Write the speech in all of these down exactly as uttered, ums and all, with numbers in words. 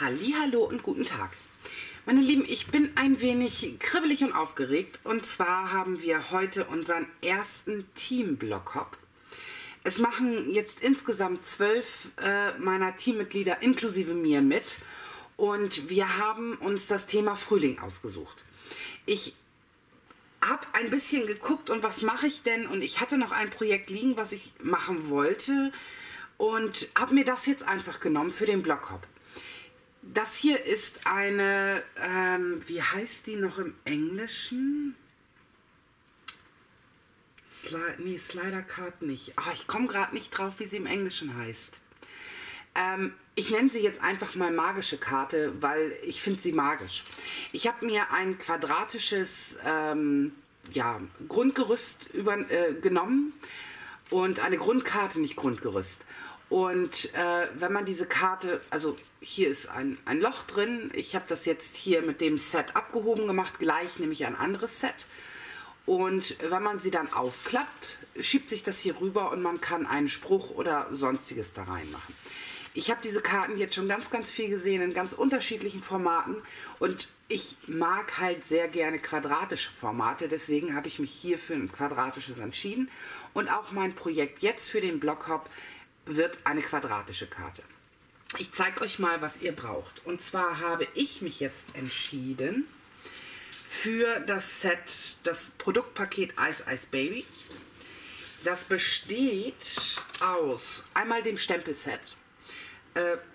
Hallihallo und guten Tag. Meine Lieben, ich bin ein wenig kribbelig und aufgeregt. Und zwar haben wir heute unseren ersten Team-Block-Hop. Es machen jetzt insgesamt zwölf äh, meiner Teammitglieder inklusive mir mit. Und wir haben uns das Thema Frühling ausgesucht. Ich habe ein bisschen geguckt und was mache ich denn? Und ich hatte noch ein Projekt liegen, was ich machen wollte. Und habe mir das jetzt einfach genommen für den Block-Hop. Das hier ist eine, ähm, wie heißt die noch im Englischen? Sli- nee, Slider-Card nicht. Ach, ich komme gerade nicht drauf, wie sie im Englischen heißt. Ähm, ich nenne sie jetzt einfach mal magische Karte, weil ich finde sie magisch. Ich habe mir ein quadratisches ähm, ja, Grundgerüst über, äh, genommen und eine Grundkarte, nicht Grundgerüst. Und äh, wenn man diese Karte, also hier ist ein, ein Loch drin, ich habe das jetzt hier mit dem Set abgehoben gemacht, gleich nehme ich ein anderes Set. Und wenn man sie dann aufklappt, schiebt sich das hier rüber und man kann einen Spruch oder sonstiges da reinmachen. Ich habe diese Karten jetzt schon ganz, ganz viel gesehen in ganz unterschiedlichen Formaten und ich mag halt sehr gerne quadratische Formate, deswegen habe ich mich hier für ein quadratisches entschieden. Und auch mein Projekt jetzt für den Blockhop wird eine quadratische Karte. Ich zeige euch mal, was ihr braucht. Und zwar habe ich mich jetzt entschieden für das Set, das Produktpaket Eis Eis Baby. Das besteht aus einmal dem Stempelset.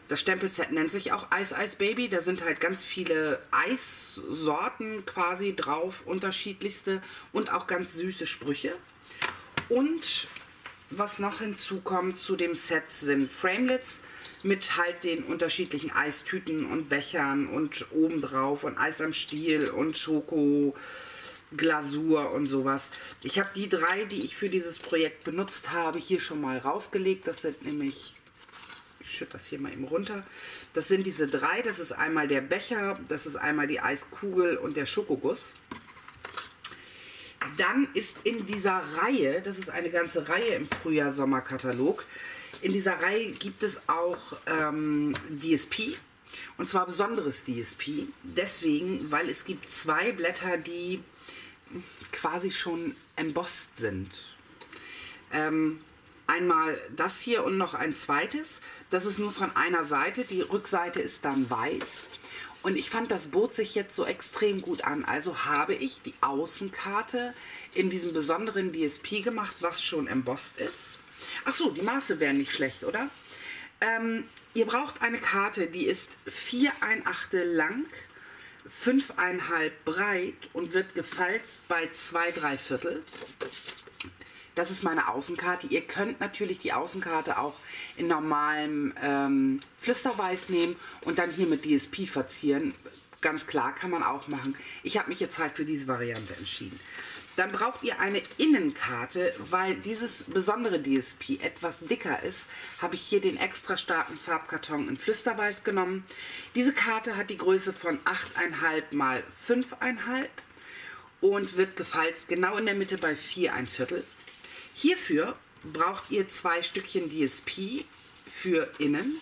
Das Stempelset nennt sich auch Eis Eis Baby. Da sind halt ganz viele Eissorten quasi drauf, unterschiedlichste und auch ganz süße Sprüche. Und was noch hinzukommt zu dem Set sind Framelits mit halt den unterschiedlichen Eistüten und Bechern und obendrauf und Eis am Stiel und Schokoglasur und sowas. Ich habe die drei, die ich für dieses Projekt benutzt habe, hier schon mal rausgelegt. Das sind nämlich, ich schütte das hier mal eben runter, das sind diese drei. Das ist einmal der Becher, das ist einmal die Eiskugel und der Schokoguss. Dann ist in dieser Reihe, das ist eine ganze Reihe im Frühjahr-Sommer-Katalog, in dieser Reihe gibt es auch ähm, D S P, und zwar besonderes D S P, deswegen, weil es gibt zwei Blätter, die quasi schon embossed sind. Ähm, einmal das hier und noch ein zweites, das ist nur von einer Seite, die Rückseite ist dann weiß. Und ich fand, das bot sich jetzt so extrem gut an. Also habe ich die Außenkarte in diesem besonderen D S P gemacht, was schon embossed ist. Achso, die Maße wären nicht schlecht, oder? Ähm, ihr braucht eine Karte, die ist vier Komma eins acht lang, fünf Komma fünf breit und wird gefalzt bei zwei Komma drei Viertel. Das ist meine Außenkarte. Ihr könnt natürlich die Außenkarte auch in normalem ähm, Flüsterweiß nehmen und dann hier mit D S P verzieren. Ganz klar, kann man auch machen. Ich habe mich jetzt halt für diese Variante entschieden. Dann braucht ihr eine Innenkarte, weil dieses besondere D S P etwas dicker ist, habe ich hier den extra starken Farbkarton in Flüsterweiß genommen. Diese Karte hat die Größe von acht Komma fünf mal fünf Komma fünf und wird gefalzt genau in der Mitte bei vier Komma eins Viertel. Hierfür braucht ihr zwei Stückchen D S P für innen.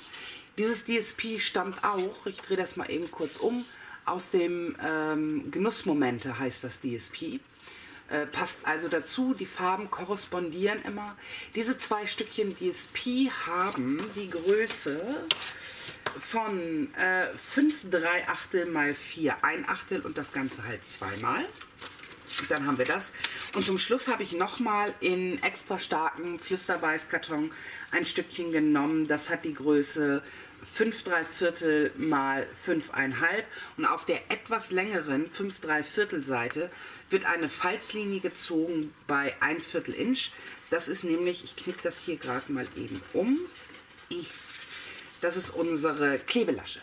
Dieses D S P stammt auch, ich drehe das mal eben kurz um, aus dem ähm, Genussmomente heißt das D S P. Äh, passt also dazu, die Farben korrespondieren immer. Diese zwei Stückchen D S P haben die Größe von äh, fünf Komma drei Achtel mal vier Komma eins Achtel und das Ganze halt zweimal. Dann haben wir das. Und zum Schluss habe ich nochmal in extra starkem Flüsterweißkarton ein Stückchen genommen. Das hat die Größe fünf Komma drei Viertel mal fünf Komma fünf. Und auf der etwas längeren fünf Komma drei Viertel Seite wird eine Falzlinie gezogen bei ein Viertel Inch. Das ist nämlich, ich knicke das hier gerade mal eben um. Das ist unsere Klebelasche.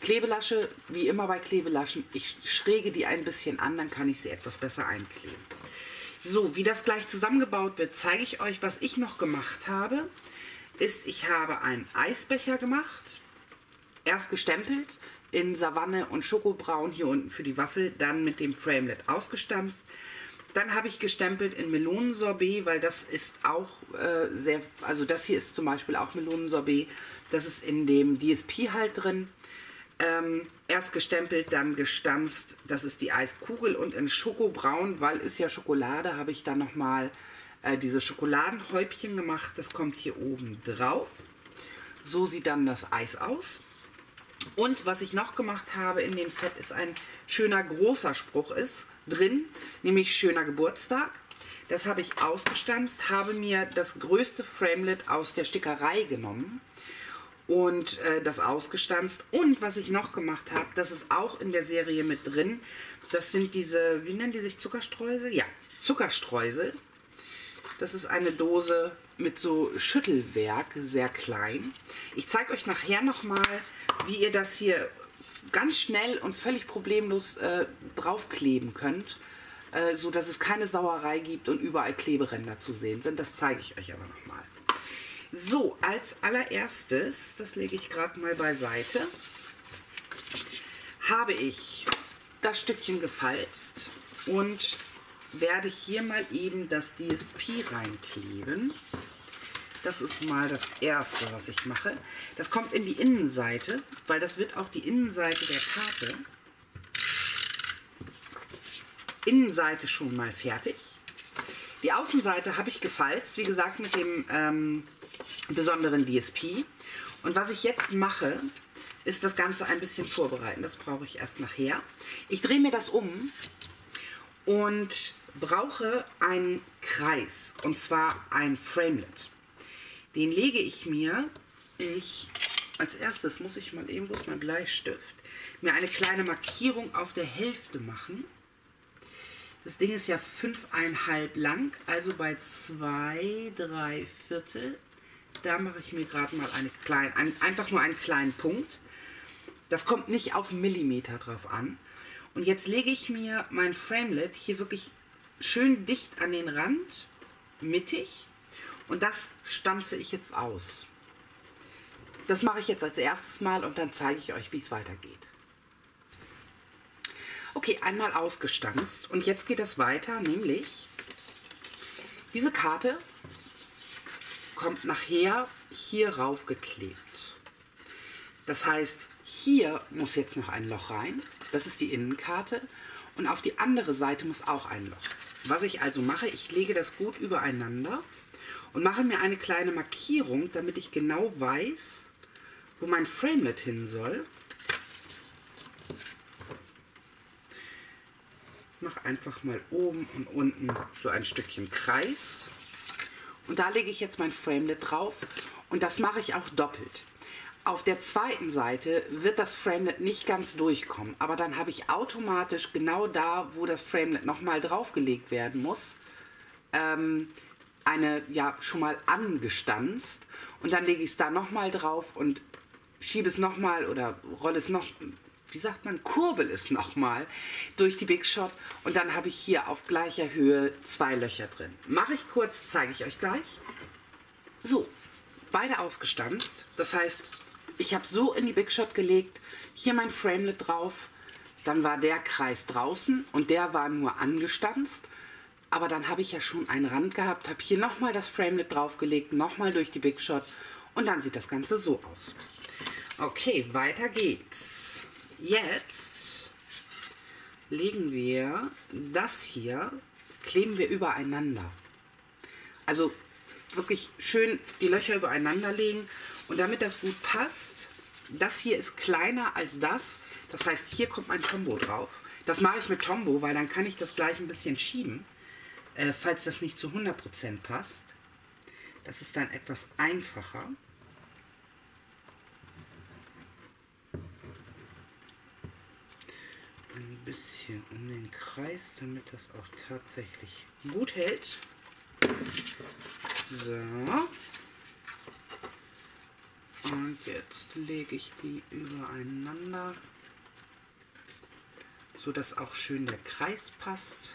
Klebelasche, wie immer bei Klebelaschen, ich schräge die ein bisschen an, dann kann ich sie etwas besser einkleben. So, wie das gleich zusammengebaut wird, zeige ich euch, was ich noch gemacht habe. Ist, ich habe einen Eisbecher gemacht, erst gestempelt in Savanne und Schokobraun hier unten für die Waffel, dann mit dem Framelit ausgestanzt. Dann habe ich gestempelt in Melonensorbet, weil das ist auch äh, sehr, also das hier ist zum Beispiel auch Melonensorbet. Das ist in dem D S P halt drin. Ähm, erst gestempelt, dann gestanzt. Das ist die Eiskugel und in Schokobraun, weil ist ja Schokolade, habe ich dann nochmal äh, diese Schokoladenhäubchen gemacht. Das kommt hier oben drauf. So sieht dann das Eis aus. Und was ich noch gemacht habe in dem Set ist ein schöner großer Spruch ist drin, nämlich schöner Geburtstag. Das habe ich ausgestanzt, habe mir das größte Framelit aus der Stickerei genommen und äh, das ausgestanzt. Und was ich noch gemacht habe, das ist auch in der Serie mit drin, das sind diese, wie nennen die sich, Zuckerstreusel? Ja, Zuckerstreusel. Das ist eine Dose mit so Schüttelwerk, sehr klein. Ich zeige euch nachher nochmal, wie ihr das hier ganz schnell und völlig problemlos äh, draufkleben könnt, äh, so dass es keine Sauerei gibt und überall Kleberänder zu sehen sind. Das zeige ich euch aber nochmal. So, als allererstes, das lege ich gerade mal beiseite, habe ich das Stückchen gefalzt und werde ich hier mal eben das D S P reinkleben. Das ist mal das Erste, was ich mache. Das kommt in die Innenseite, weil das wird auch die Innenseite der Karte. Innenseite schon mal fertig. Die Außenseite habe ich gefalzt, wie gesagt, mit dem ähm, besonderen D S P. Und was ich jetzt mache, ist das Ganze ein bisschen vorbereiten. Das brauche ich erst nachher. Ich drehe mir das um und brauche einen Kreis, und zwar ein Framelit. Den lege ich mir, ich, als erstes muss ich mal eben, wo ist mein Bleistift, mir eine kleine Markierung auf der Hälfte machen. Das Ding ist ja fünfeinhalb lang, also bei zwei, drei Viertel, da mache ich mir gerade mal eine kleine, ein, einfach nur einen kleinen Punkt. Das kommt nicht auf Millimeter drauf an. Und jetzt lege ich mir mein Framelit hier wirklich schön dicht an den Rand, mittig. Und das stanze ich jetzt aus. Das mache ich jetzt als erstes Mal und dann zeige ich euch, wie es weitergeht. Okay, einmal ausgestanzt. Und jetzt geht das weiter, nämlich diese Karte kommt nachher hier raufgeklebt. Das heißt, hier muss jetzt noch ein Loch rein. Das ist die Innenkarte und auf die andere Seite muss auch ein Loch. Was ich also mache, ich lege das gut übereinander und mache mir eine kleine Markierung, damit ich genau weiß, wo mein Framelit hin soll. Ich mache einfach mal oben und unten so ein Stückchen Kreis und da lege ich jetzt mein Framelit drauf und das mache ich auch doppelt. Auf der zweiten Seite wird das Framelit nicht ganz durchkommen, aber dann habe ich automatisch genau da, wo das Framelit nochmal draufgelegt werden muss, ähm, eine, ja, schon mal angestanzt und dann lege ich es da nochmal drauf und schiebe es nochmal oder rolle es noch, wie sagt man, kurbel es nochmal durch die Big Shot und dann habe ich hier auf gleicher Höhe zwei Löcher drin. Mache ich kurz, zeige ich euch gleich. So, beide ausgestanzt, das heißt, ich habe so in die Big Shot gelegt, hier mein Framelit drauf, dann war der Kreis draußen und der war nur angestanzt, aber dann habe ich ja schon einen Rand gehabt, habe hier nochmal das Framelit draufgelegt, nochmal durch die Big Shot und dann sieht das Ganze so aus. Okay, weiter geht's. Jetzt legen wir das hier, kleben wir übereinander. Also wirklich schön die Löcher übereinander legen. Und damit das gut passt, das hier ist kleiner als das. Das heißt, hier kommt mein Tombow drauf. Das mache ich mit Tombow, weil dann kann ich das gleich ein bisschen schieben, äh, falls das nicht zu hundert Prozent passt. Das ist dann etwas einfacher. Ein bisschen um den Kreis, damit das auch tatsächlich gut hält. So. Und jetzt lege ich die übereinander, so dass auch schön der Kreis passt.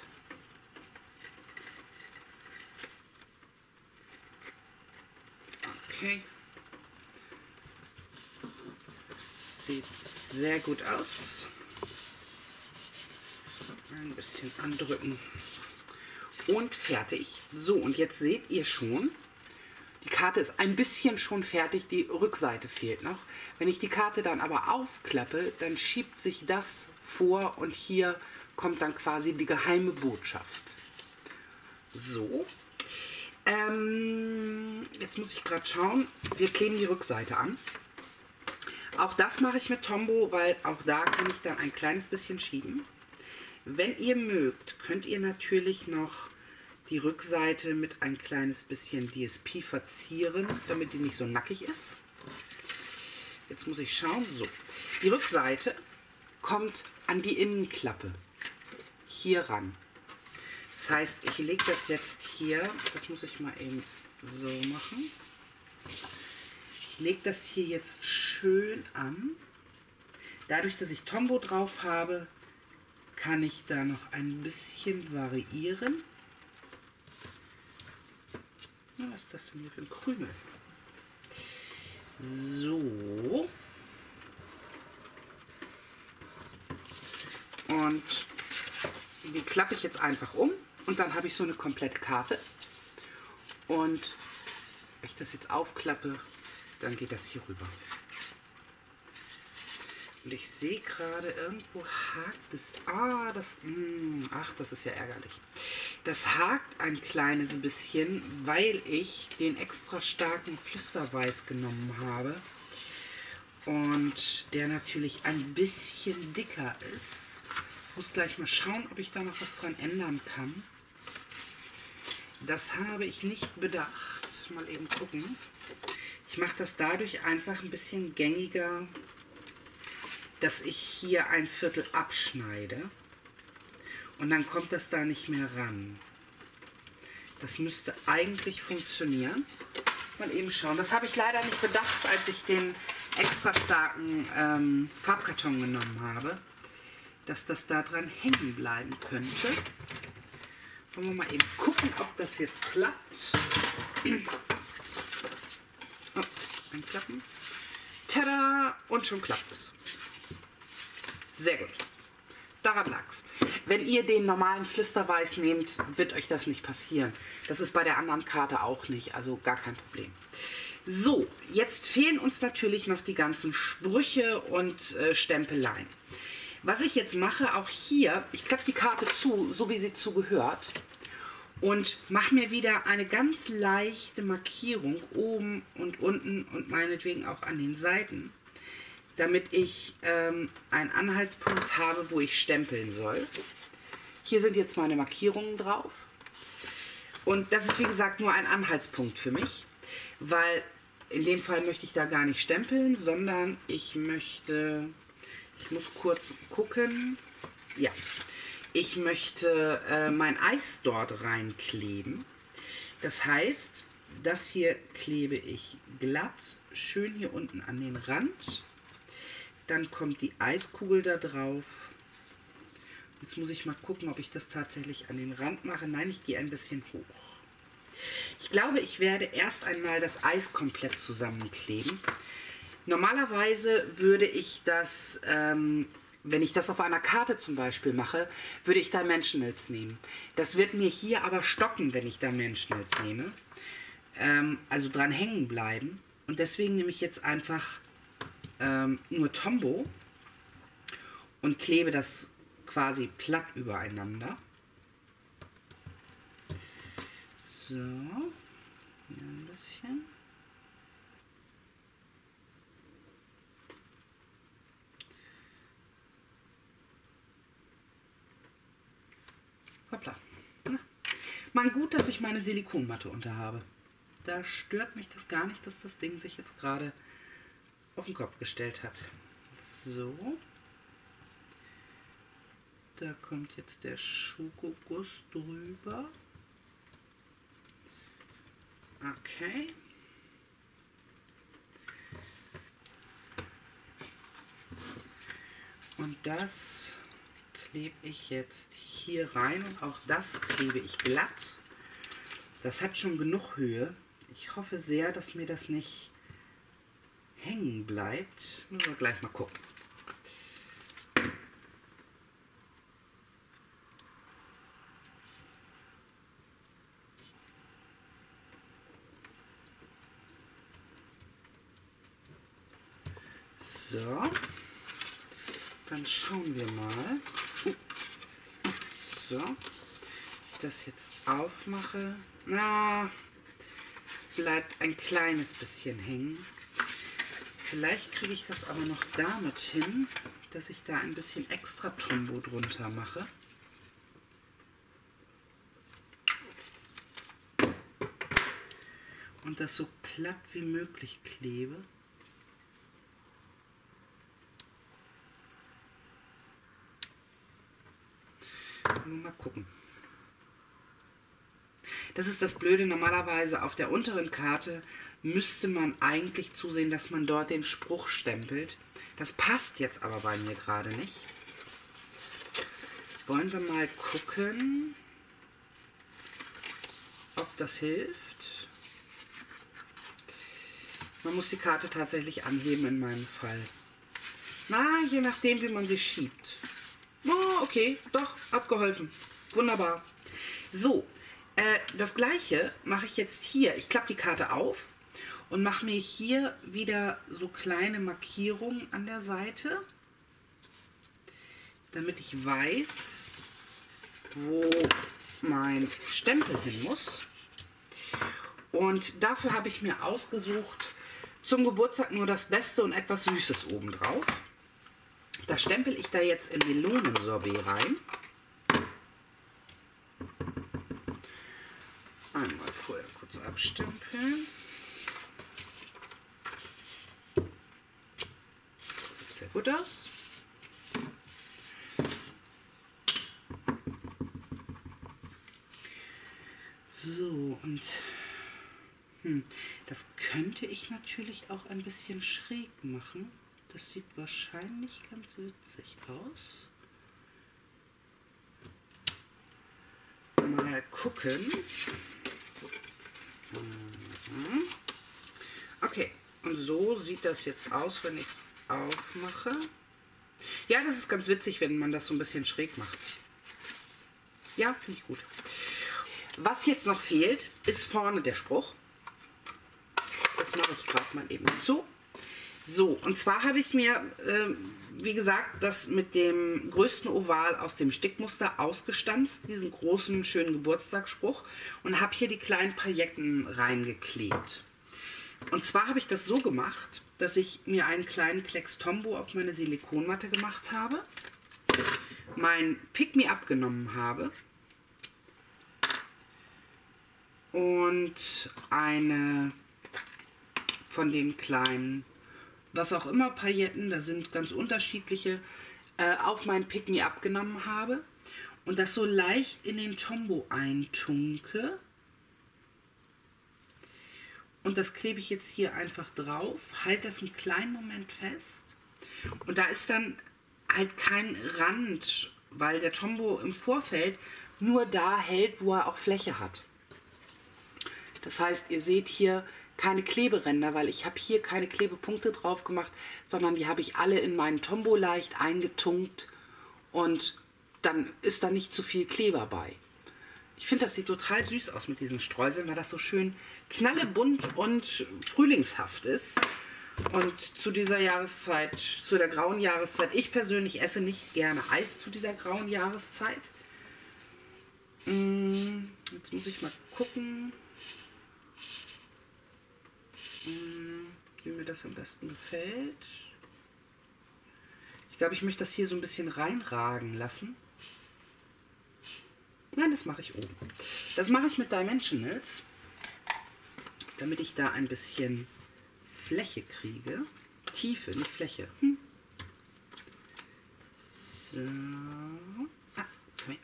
Okay. Sieht sehr gut aus. Ein bisschen andrücken. und fertig. So, und jetzt seht ihr schon, die Karte ist ein bisschen schon fertig, die Rückseite fehlt noch. Wenn ich die Karte dann aber aufklappe, dann schiebt sich das vor und hier kommt dann quasi die geheime Botschaft. So, ähm, jetzt muss ich gerade schauen, wir kleben die Rückseite an. Auch das mache ich mit Tombow, weil auch da kann ich dann ein kleines bisschen schieben. Wenn ihr mögt, könnt ihr natürlich noch die Rückseite mit ein kleines bisschen D S P verzieren, damit die nicht so nackig ist. Jetzt muss ich schauen. So, die Rückseite kommt an die Innenklappe hier ran. Das heißt, ich lege das jetzt hier, das muss ich mal eben so machen. Ich lege das hier jetzt schön an. Dadurch, dass ich Tombow drauf habe, kann ich da noch ein bisschen variieren. Was ist das denn hier für ein Krümel? So. Und die klappe ich jetzt einfach um und dann habe ich so eine komplette Karte. Und wenn ich das jetzt aufklappe, dann geht das hier rüber. Und ich sehe gerade, irgendwo hakt es. Ah, das. Mh, ach, das ist ja ärgerlich. Das hakt ein kleines bisschen, weil ich den extra starken Flüsterweiß genommen habe. Und der natürlich ein bisschen dicker ist. Ich muss gleich mal schauen, ob ich da noch was dran ändern kann. Das habe ich nicht bedacht. Mal eben gucken. Ich mache das dadurch einfach ein bisschen gängiger, dass ich hier ein Viertel abschneide und dann kommt das da nicht mehr ran. Das müsste eigentlich funktionieren. Mal eben schauen. Das habe ich leider nicht bedacht, als ich den extra starken ähm, Farbkarton genommen habe, dass das da dran hängen bleiben könnte. Wollen wir mal eben gucken, ob das jetzt klappt. Oh, einklappen. Tada! Und schon klappt es. Sehr gut. Daran lag's. Wenn ihr den normalen Flüsterweiß nehmt, wird euch das nicht passieren. Das ist bei der anderen Karte auch nicht, also gar kein Problem. So, jetzt fehlen uns natürlich noch die ganzen Sprüche und äh, Stempeleien. Was ich jetzt mache, auch hier, ich klappe die Karte zu, so wie sie zugehört, und mache mir wieder eine ganz leichte Markierung oben und unten und meinetwegen auch an den Seiten, damit ich ähm, einen Anhaltspunkt habe, wo ich stempeln soll. Hier sind jetzt meine Markierungen drauf. Und das ist, wie gesagt, nur ein Anhaltspunkt für mich, weil in dem Fall möchte ich da gar nicht stempeln, sondern ich möchte, ich muss kurz gucken, ja, ich möchte äh, mein Eis dort reinkleben. Das heißt, das hier klebe ich glatt, schön hier unten an den Rand. Dann kommt die Eiskugel da drauf. Jetzt muss ich mal gucken, ob ich das tatsächlich an den Rand mache. Nein, ich gehe ein bisschen hoch. Ich glaube, ich werde erst einmal das Eis komplett zusammenkleben. Normalerweise würde ich das, ähm, wenn ich das auf einer Karte zum Beispiel mache, würde ich da Dimensionals nehmen. Das wird mir hier aber stocken, wenn ich da Dimensionals nehme. Ähm, also dran hängen bleiben. Und deswegen nehme ich jetzt einfach Ähm, nur Tombow und klebe das quasi platt übereinander. So, hier ein bisschen. Hoppla. Na. Man, gut, dass ich meine Silikonmatte unter habe. Da stört mich das gar nicht, dass das Ding sich jetzt gerade auf den Kopf gestellt hat. So. Da kommt jetzt der Schokoguss drüber. Okay. Und das klebe ich jetzt hier rein und auch das klebe ich glatt. Das hat schon genug Höhe. Ich hoffe sehr, dass mir das nicht hängen bleibt. Müssen wir gleich mal gucken. So, dann schauen wir mal. Uh. So, wenn ich das jetzt aufmache, na, es bleibt ein kleines bisschen hängen. Vielleicht kriege ich das aber noch damit hin, dass ich da ein bisschen extra Tombow drunter mache. Und das so platt wie möglich klebe. Mal gucken. Das ist das Blöde. Normalerweise auf der unteren Karte müsste man eigentlich zusehen, dass man dort den Spruch stempelt. Das passt jetzt aber bei mir gerade nicht. Wollen wir mal gucken, ob das hilft. Man muss die Karte tatsächlich anheben in meinem Fall. Na, je nachdem, wie man sie schiebt. Oh, okay, doch, hat geholfen. Wunderbar. So, äh, das Gleiche mache ich jetzt hier. Ich klappe die Karte auf und mache mir hier wieder so kleine Markierungen an der Seite, damit ich weiß, wo mein Stempel hin muss. Und dafür habe ich mir ausgesucht, zum Geburtstag nur das Beste und etwas Süßes obendrauf. Da stempel ich da jetzt in Melonensorbet rein. Einmal vorher kurz abstempeln. Das sieht sehr gut aus. So, und hm, das könnte ich natürlich auch ein bisschen schräg machen. Das sieht wahrscheinlich ganz witzig aus. Mal gucken. Okay, und so sieht das jetzt aus, wenn ich es aufmache. Ja, das ist ganz witzig, wenn man das so ein bisschen schräg macht. Ja, finde ich gut. Was jetzt noch fehlt, ist vorne der Spruch. Das mache ich gerade mal eben zu. So, und zwar habe ich mir, äh, wie gesagt, das mit dem größten Oval aus dem Stickmuster ausgestanzt, diesen großen, schönen Geburtstagsspruch, und habe hier die kleinen Pailletten reingeklebt. Und zwar habe ich das so gemacht, dass ich mir einen kleinen Klecks Tombow auf meine Silikonmatte gemacht habe, mein Pick-Me-Up genommen habe und eine von den kleinen, was auch immer, Pailletten, da sind ganz unterschiedliche, äh, auf mein Pick-Me-Up genommen habe und das so leicht in den Tombow eintunke. Und das klebe ich jetzt hier einfach drauf, halte das einen kleinen Moment fest und da ist dann halt kein Rand, weil der Tombow im Vorfeld nur da hält, wo er auch Fläche hat. Das heißt, ihr seht hier keine Kleberänder, weil ich habe hier keine Klebepunkte drauf gemacht, sondern die habe ich alle in meinen Tombow leicht eingetunkt und dann ist da nicht zu viel Kleber bei. Ich finde, das sieht total süß aus mit diesen Streuseln, weil das so schön knallebunt und frühlingshaft ist. Und zu dieser Jahreszeit, zu der grauen Jahreszeit, ich persönlich esse nicht gerne Eis zu dieser grauen Jahreszeit. Jetzt muss ich mal gucken, wie mir das am besten gefällt. Ich glaube, ich möchte das hier so ein bisschen reinragen lassen. Nein, das mache ich oben. Das mache ich mit Dimensionals, damit ich da ein bisschen Fläche kriege. Tiefe, nicht Fläche. Hm. So. Ah, komm her.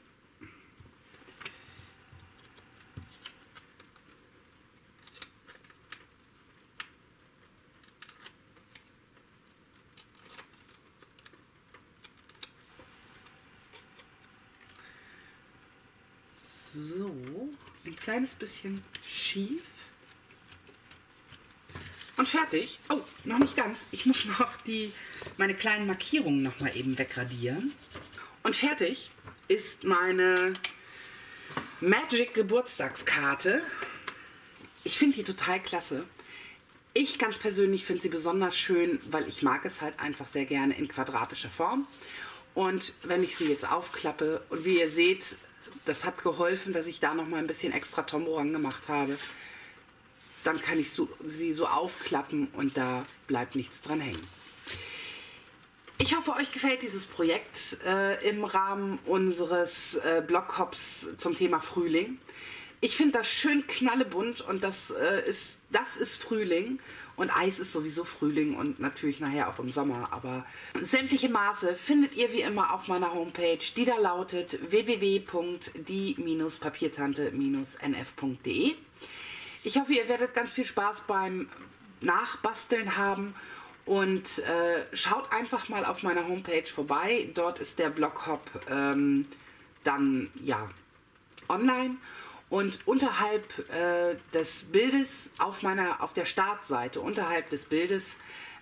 So, ein kleines bisschen schief. Und fertig. Oh, noch nicht ganz. Ich muss noch die, meine kleinen Markierungen noch mal eben wegradieren. Und fertig ist meine Magic Geburtstagskarte. Ich finde die total klasse. Ich ganz persönlich finde sie besonders schön, weil ich mag es halt einfach sehr gerne in quadratischer Form. Und wenn ich sie jetzt aufklappe und wie ihr seht, das hat geholfen, dass ich da noch mal ein bisschen extra Tombow ran gemacht habe. Dann kann ich so, sie so aufklappen und da bleibt nichts dran hängen. Ich hoffe, euch gefällt dieses Projekt äh, im Rahmen unseres äh, Bloghops zum Thema Frühling. Ich finde das schön knallebunt und das, äh, ist, das ist Frühling. Und Eis ist sowieso Frühling und natürlich nachher auch im Sommer. Aber sämtliche Maße findet ihr wie immer auf meiner Homepage, die da lautet w w w punkt die Bindestrich papiertante Bindestrich n f punkt de. Ich hoffe, ihr werdet ganz viel Spaß beim Nachbasteln haben. Und äh, schaut einfach mal auf meiner Homepage vorbei. Dort ist der Bloghop ähm, dann ja online. Und unterhalb äh, des Bildes, auf, meiner, auf der Startseite, unterhalb des Bildes,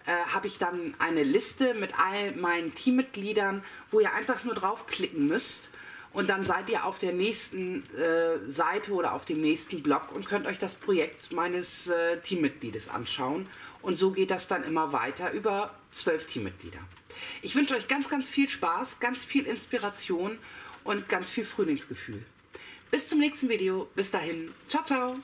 äh, habe ich dann eine Liste mit all meinen Teammitgliedern, wo ihr einfach nur draufklicken müsst. Und dann seid ihr auf der nächsten äh, Seite oder auf dem nächsten Blog und könnt euch das Projekt meines äh, Teammitgliedes anschauen. Und so geht das dann immer weiter über zwölf Teammitglieder. Ich wünsche euch ganz, ganz viel Spaß, ganz viel Inspiration und ganz viel Frühlingsgefühl. Bis zum nächsten Video. Bis dahin. Ciao, ciao.